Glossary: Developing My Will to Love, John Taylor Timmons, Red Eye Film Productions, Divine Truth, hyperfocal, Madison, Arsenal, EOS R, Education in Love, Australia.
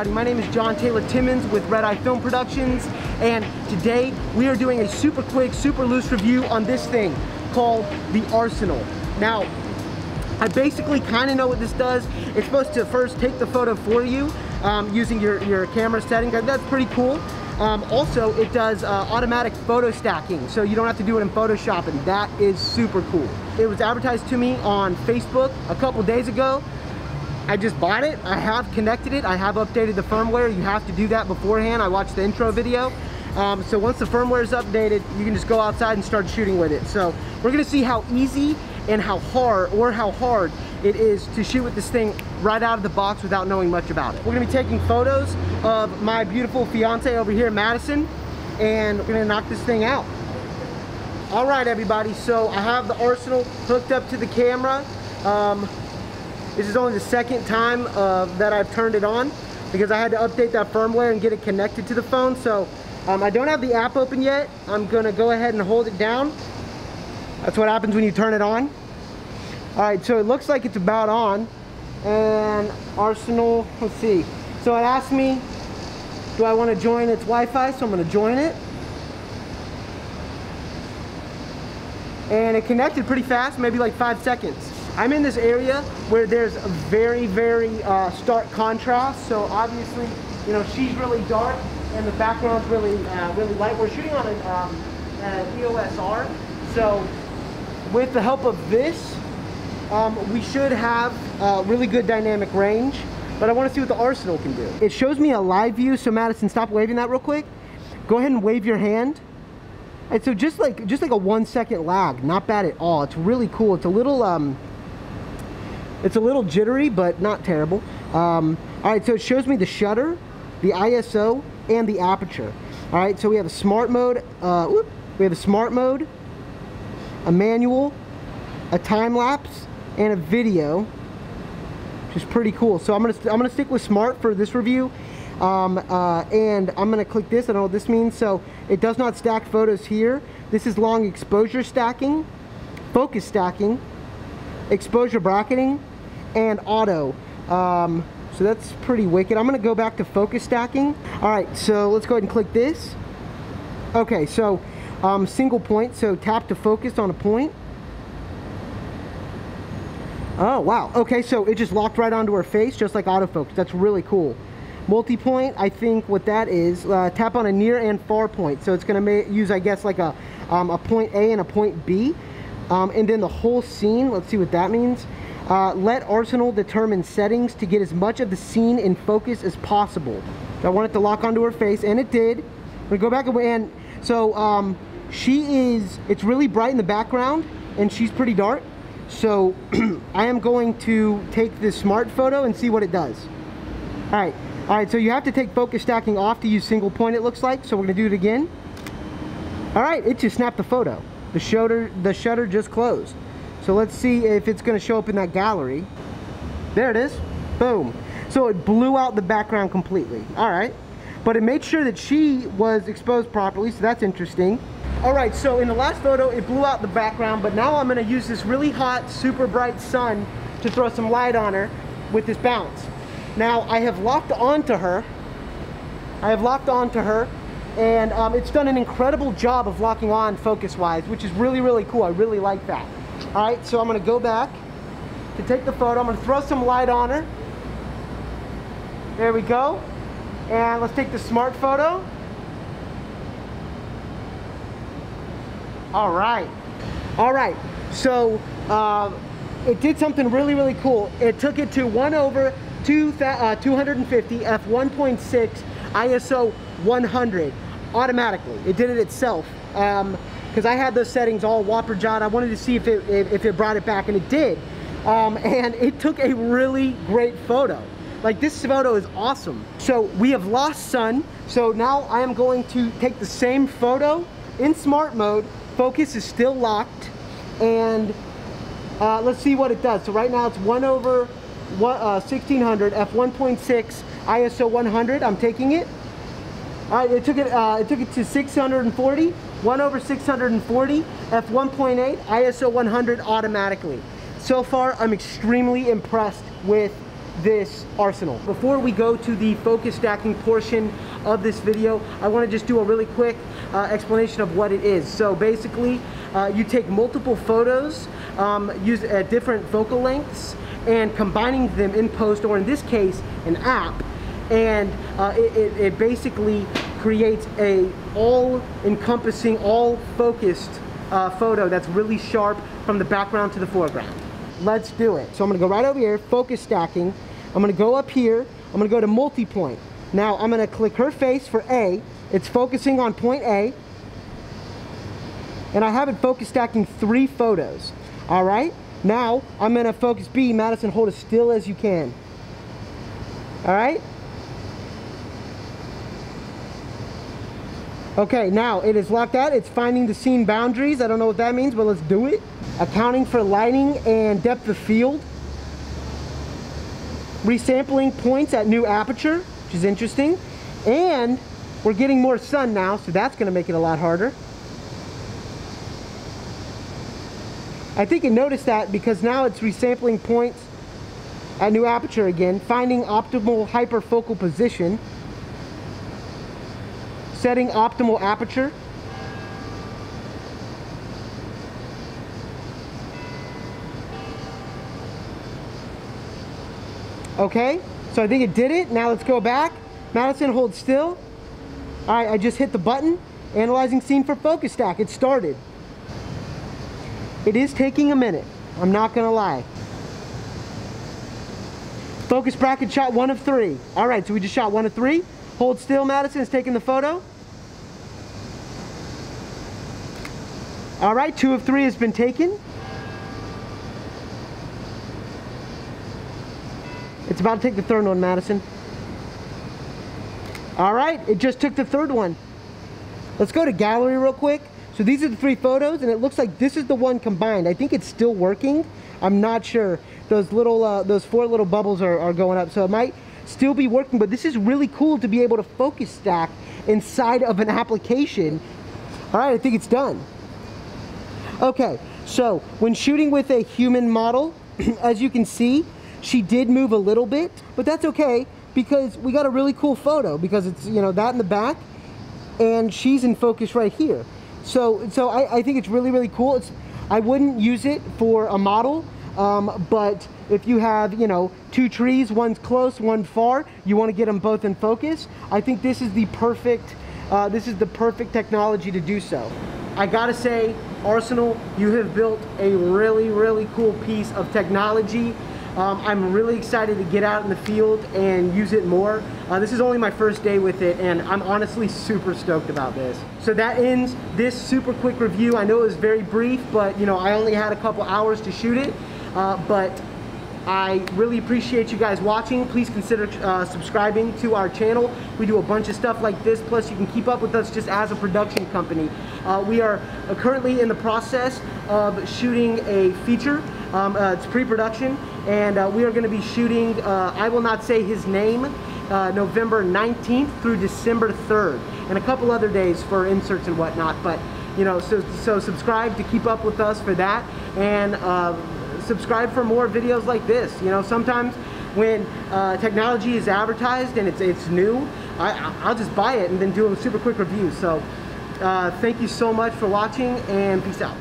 everybody. My name is John Taylor Timmons with Red Eye Film Productions, and today we are doing a super quick, super loose review on this thing called the Arsenal. Now, I basically kind of know what this does. It's supposed to first take the photo for you using your camera setting. That's pretty cool. Also, it does automatic photo stacking, so you don't have to do it in Photoshop, and that is super cool. It was advertised to me on Facebook a couple days ago. I just bought it, I have connected it, I have updated the firmware. You have to do that beforehand. I watched the intro video. So once the firmware is updated, you can just go outside and start shooting with it. So we're gonna see how easy and how hard it is to shoot with this thing right out of the box without knowing much about it. We're gonna be taking photos of my beautiful fiance over here, Madison, and we're gonna knock this thing out. All right, everybody, so I have the Arsenal hooked up to the camera. This is only the second time that I've turned it on because I had to update that firmware and get it connected to the phone. So I don't have the app open yet. I'm gonna go ahead and hold it down. That's what happens when you turn it on. All right, so it looks like it's about on. And Arsenal, let's see. So it asked me, do I wanna join its Wi-Fi? So I'm gonna join it. And it connected pretty fast, maybe like 5 seconds. I'm in this area where there's a very, very stark contrast. So obviously, you know, she's really dark and the background's really light. We're shooting on an EOS R. So with the help of this, we should have really good dynamic range, but I wanna see what the Arsenal can do. It shows me a live view. So Madison, stop waving that real quick. Go ahead and wave your hand. And so just like a 1 second lag, not bad at all. It's really cool. It's a little jittery, but not terrible. All right, so it shows me the shutter, the ISO, and the aperture. All right, so we have a smart mode. We have a smart mode, a manual, a time lapse, and a video, which is pretty cool. So I'm gonna stick with smart for this review, and I'm gonna click this. I don't know what this means. So it does not stack photos here. This is long exposure stacking, focus stacking, exposure bracketing, and auto. So that's pretty wicked. I'm gonna go back to focus stacking. All right, so let's go ahead and click this. Okay, so single point, so tap to focus on a point. Oh, wow, okay, so it just locked right onto her face, just like autofocus. That's really cool. Multi-point, I think what that is, tap on a near and far point. So it's gonna use, I guess, like a point A and a point B. And then the whole scene, let's see what that means. Let Arsenal determine settings to get as much of the scene in focus as possible. So I want it to lock onto her face, and it did. I'm gonna go back and so it's really bright in the background, and she's pretty dark. So I am going to take this smart photo and see what it does. All right, so you have to take focus stacking off to use single point, it looks like. So we're gonna do it again. All right, it just snapped the photo. The shutter just closed. So let's see if it's gonna show up in that gallery. There it is, boom. So it blew out the background completely. All right, but it made sure that she was exposed properly, so that's interesting. All right, so in the last photo, it blew out the background, but now I'm gonna use this really hot, super bright sun to throw some light on her with this bounce. Now, I have locked onto her. And it's done an incredible job of locking on focus-wise, which is really, really cool. I really like that. All right, so I'm gonna go back to take the photo. I'm gonna throw some light on her. There we go. And let's take the smart photo. All right. So it did something really, really cool. It took it to 1/250 f1.6 ISO 100 automatically. It did it itself because I had those settings all whopper-jawed. I wanted to see if it brought it back, and it did. And it took a really great photo. Like, this photo is awesome. So we have lost sun. So now I am going to take the same photo in smart mode. Focus is still locked, and let's see what it does. So right now it's 1/1600 f1.6 ISO 100. I'm taking it. All right, it took it to 640, 1/640, f1.8, ISO 100 automatically. So far, I'm extremely impressed with this Arsenal. Before we go to the focus stacking portion of this video, I want to just do a really quick explanation of what it is. So basically, you take multiple photos used at different focal lengths and combining them in post, or in this case, an app, and it basically creates a all-encompassing, all-focused photo that's really sharp from the background to the foreground. Let's do it. So I'm gonna go right over here, focus stacking. I'm gonna go up here, I'm gonna go to multi-point. Now I'm gonna click her face for A. It's focusing on point A. And I have it focus stacking 3 photos. All right, now I'm gonna focus B. Madison, hold as still as you can. All right? Okay, now it is locked out. It's finding the scene boundaries. I don't know what that means, but let's do it. Accounting for lighting and depth of field. Resampling points at new aperture, which is interesting. And we're getting more sun now, so that's gonna make it a lot harder. I think you noticed that because now it's resampling points at new aperture again, finding optimal hyperfocal position. Setting optimal aperture. Okay, so I think it did it. Now let's go back. Madison, hold still. All right, I just hit the button. Analyzing scene for focus stack. It started. It is taking a minute. I'm not gonna lie. Focus bracket shot 1 of 3. All right, so we just shot 1 of 3. Hold still, Madison is taking the photo. All right, 2 of 3 has been taken. It's about to take the third one, Madison. All right, it just took the third one. Let's go to gallery real quick. So these are the 3 photos, and it looks like this is the one combined. I think it's still working. I'm not sure. Those little, those 4 little bubbles are going up, so it might still be working, but this is really cool to be able to focus stack inside of an application. All right, I think it's done. Okay, so when shooting with a human model, as you can see, she did move a little bit, but that's okay because we got a really cool photo because it's, you know, that in the back and she's in focus right here. So I think it's really, really cool. I wouldn't use it for a model, but if you have, you know, 2 trees, one's close, one far, you want to get them both in focus. I think this is the perfect, technology to do so. I gotta say, Arsenal, you have built a really, really cool piece of technology. I'm really excited to get out in the field and use it more. This is only my first day with it, and I'm honestly super stoked about this. So that ends this super quick review. I know it was very brief, but you know, I only had a couple hours to shoot it, but I really appreciate you guys watching. Please consider subscribing to our channel. We do a bunch of stuff like this, plus you can keep up with us just as a production company. We are currently in the process of shooting a feature. It's pre-production, and we are gonna be shooting, I will not say his name, November 19th through December 3rd, and a couple other days for inserts and whatnot, but you know, so subscribe to keep up with us for that, and subscribe for more videos like this. You know, sometimes when technology is advertised and it's new, I'll just buy it and then do a super quick review. So thank you so much for watching, and peace out.